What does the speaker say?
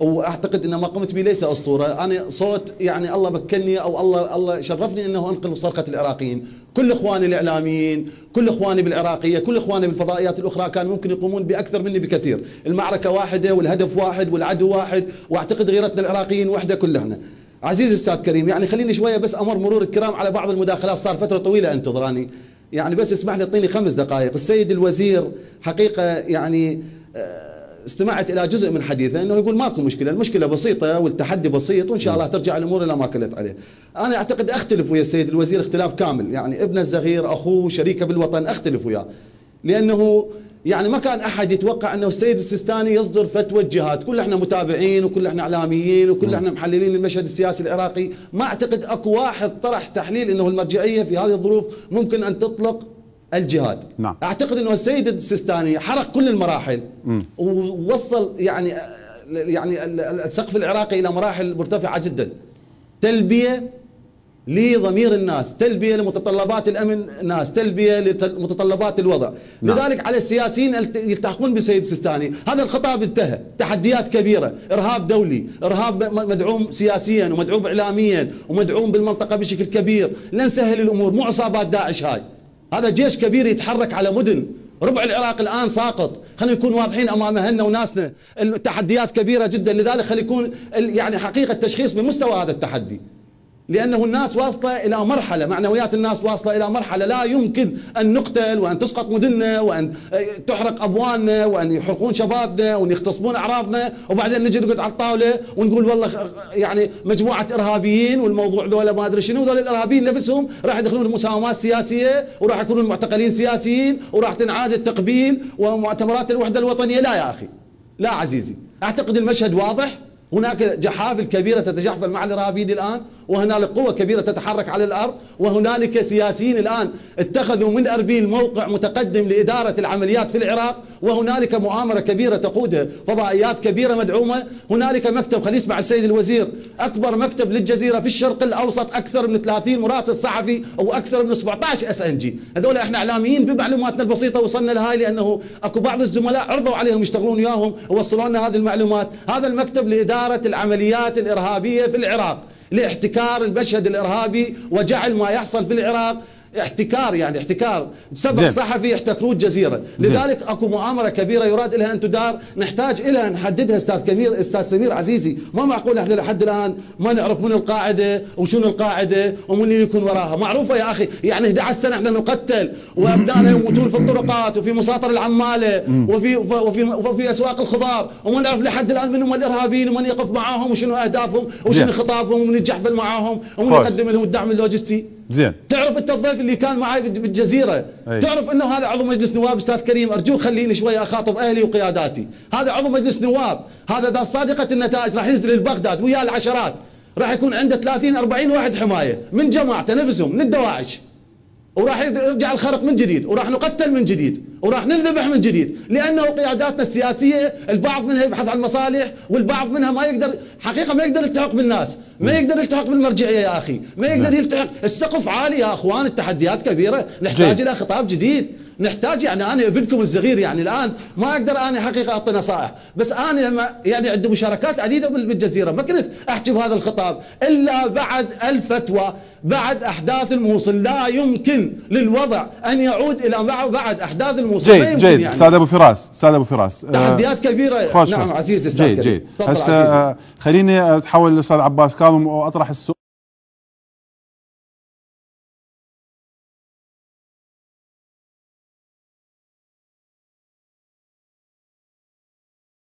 واعتقد ان ما قمت به ليس اسطوره، انا صوت يعني الله مكنني او الله شرفني انه انقذ صرخه العراقيين، كل اخواني الاعلاميين، كل اخواني بالعراقيه، كل اخواني بالفضائيات الاخرى كان ممكن يقومون باكثر مني بكثير، المعركه واحده والهدف واحد والعدو واحد، واعتقد غيرتنا العراقيين وحده كلنا. عزيزي الاستاذ كريم يعني خليني شويه بس امر مرور الكرام على بعض المداخلات، صار فتره طويله انتظراني، يعني بس اسمح لي اعطيني 5 دقائق، السيد الوزير حقيقه يعني استمعت الى جزء من حديثه انه يقول ماكو مشكله، المشكله بسيطه والتحدي بسيط وان شاء الله ترجع الامور الى ما كانت عليه. انا اعتقد اختلف ويا السيد الوزير اختلاف كامل، يعني ابنه الصغير اخوه شريكه بالوطن اختلف وياه. لانه يعني ما كان احد يتوقع انه السيد السيستاني يصدر فتوى الجهاد، كل احنا متابعين وكل احنا اعلاميين وكل احنا محللين المشهد السياسي العراقي، ما اعتقد اكو واحد طرح تحليل انه المرجعيه في هذه الظروف ممكن ان تطلق الجهاد. نعم. اعتقد انه السيد السيستاني حرق كل المراحل ووصل يعني السقف العراقي الى مراحل مرتفعه جدا. تلبيه لضمير الناس، تلبيه لمتطلبات الامن الناس، تلبيه لمتطلبات الوضع. نعم. لذلك على السياسيين يلتحقون بالسيد السيستاني، هذا الخطاب انتهى، تحديات كبيره، ارهاب دولي، ارهاب مدعوم سياسيا ومدعوم اعلاميا ومدعوم بالمنطقه بشكل كبير، لا نسهل الامور، مو عصابات داعش هاي. هذا جيش كبير يتحرك على مدن، ربع العراق الان ساقط، خلينا نكون واضحين امام اهلنا وناسنا، التحديات كبيره جدا، لذلك خلي يكون يعني حقيقه التشخيص بمستوى هذا التحدي. لانه الناس واصله الى مرحله، معنويات الناس واصله الى مرحله لا يمكن ان نقتل وان تسقط مدننا وان تحرق ابواننا وان يحرقون شبابنا وان يغتصبون اعراضنا وبعدين نجي نقعد على الطاوله ونقول والله يعني مجموعه ارهابيين والموضوع ذولا ما ادري شنو، ذول الارهابيين نفسهم راح يدخلون المساومات السياسيه وراح يكونون معتقلين سياسيين وراح تنعاد التقبيل ومؤتمرات الوحده الوطنيه. لا يا اخي، لا عزيزي، اعتقد المشهد واضح، هناك جحافل كبيرة تتجحفل مع الإرهابيين الآن، وهنالك قوة كبيرة تتحرك على الأرض، وهنالك سياسيين الآن اتخذوا من أربيل موقع متقدم لإدارة العمليات في العراق، وهنالك مؤامرة كبيرة تقودها فضائيات كبيرة مدعومة. هنالك مكتب، خلينا نسمع السيد الوزير، أكبر مكتب للجزيرة في الشرق الأوسط، أكثر من 30 مراسل صحفي أو أكثر من 17 SNG. هذول إحنا إعلاميين بمعلوماتنا البسيطة وصلنا لهاي، لأنه أكو بعض الزملاء عرضوا عليهم يشتغلون وياهم ووصلوا لنا هذه المعلومات. هذا المكتب لإدارة العمليات الإرهابية في العراق، لاحتكار المشهد الإرهابي وجعل ما يحصل في العراق احتكار، يعني احتكار سبق صحفي يحتكروا الجزيرة. لذلك اكو مؤامرة كبيرة يراد لها ان تدار، نحتاج لها نحددها. استاذ سمير عزيزي، ما معقول احنا لحد الان ما نعرف من القاعدة وشنو القاعدة ومن اللي يكون وراها، معروفة يا اخي، يعني 11 سنة احنا نقتل وابنائنا يموتون في الطرقات وفي مصاطر العمالة وفي وفي وفي اسواق الخضار، وما نعرف لحد الان من هم الارهابيين ومن يقف معاهم وشنو اهدافهم وشنو خطابهم ومن يتجحفل معاهم ومن يقدم لهم الدعم اللوجستي. زين. تعرف انت الضيف اللي كان معي بالجزيره، أي. تعرف انه هذا عضو مجلس نواب. استاذ كريم ارجوك خليني شويه اخاطب اهلي وقياداتي، هذا عضو مجلس نواب، هذا دا صادقه النتائج راح ينزل لبغداد ويا العشرات، راح يكون عنده 30-40 واحد حمايه من جماعته نفسهم من الدواعش، وراح يرجع الخرق من جديد، وراح نقتل من جديد، وراح ننذبح من جديد، لانه قياداتنا السياسيه البعض منها يبحث عن مصالح والبعض منها ما يقدر، حقيقه ما يقدر يلتحق بالناس، ما يقدر يلتحق بالمرجعيه يا اخي، ما يقدر يلتحق، السقف عالي يا اخوان، التحديات كبيره، نحتاج الى خطاب جديد، نحتاج يعني انا ابنكم الصغير يعني الان ما اقدر انا حقيقه اعطي نصائح، بس انا لما يعني عندي مشاركات عديده بالجزيره ما كنت احكي بهذا الخطاب الا بعد الفتوى، بعد احداث الموصل، لا يمكن للوضع ان يعود الى بعد احداث الموصل. جيد جيد يعني. استاذ ابو فراس تحديات كبيره. نعم عزيزي، استاذ جيد. هسه خليني اتحول للاستاذ عباس كاظم واطرح السؤال.